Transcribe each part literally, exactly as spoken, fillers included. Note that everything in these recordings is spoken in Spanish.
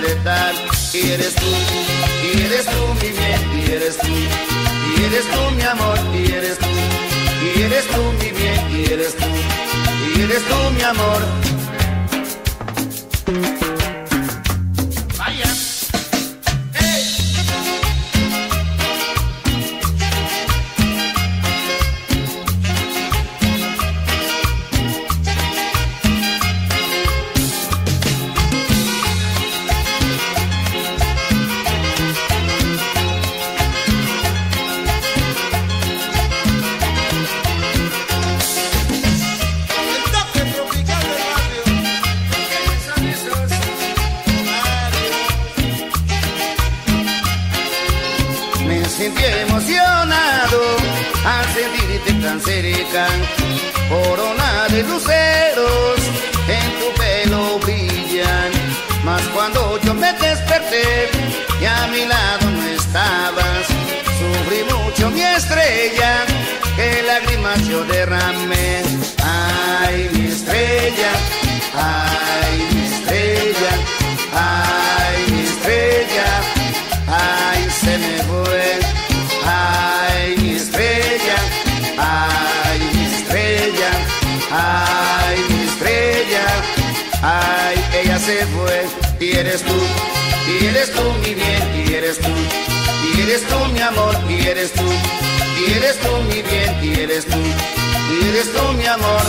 verdad. Y eres tú, y eres tú mi bien, y eres tú, y eres tú mi amor, y eres tú, y eres tú mi bien, y eres tú, y eres tú mi amor. Corona de luceros en tu pelo brillan, mas cuando yo me desperté y a mi lado no estabas, sufrí mucho mi estrella, que lágrimas yo derramé. Ay, mi estrella, ay, mi estrella, ay, mi estrella, ay, se me fue, ay, mi estrella, ay. Ay, mi estrella, ay, ella se fue. Y eres tú, y eres tú mi bien, y eres tú, y eres tú mi amor, y eres tú, y eres tú mi bien, y eres tú, y eres tú mi amor.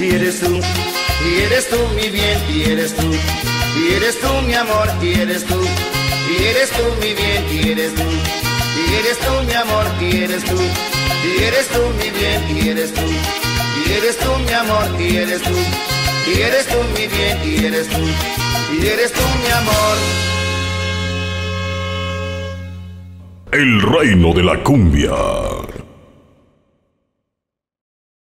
Y eres tú, y eres tú mi bien, y eres tú, y eres tú mi amor, y eres tú, y eres tú mi bien, y eres tú, y eres tú mi amor, y eres tú, y eres tú mi bien, y eres tú, y eres tú mi amor, y eres tú, y eres tú mi bien, y eres tú, y eres tú mi amor. El reino de la cumbia.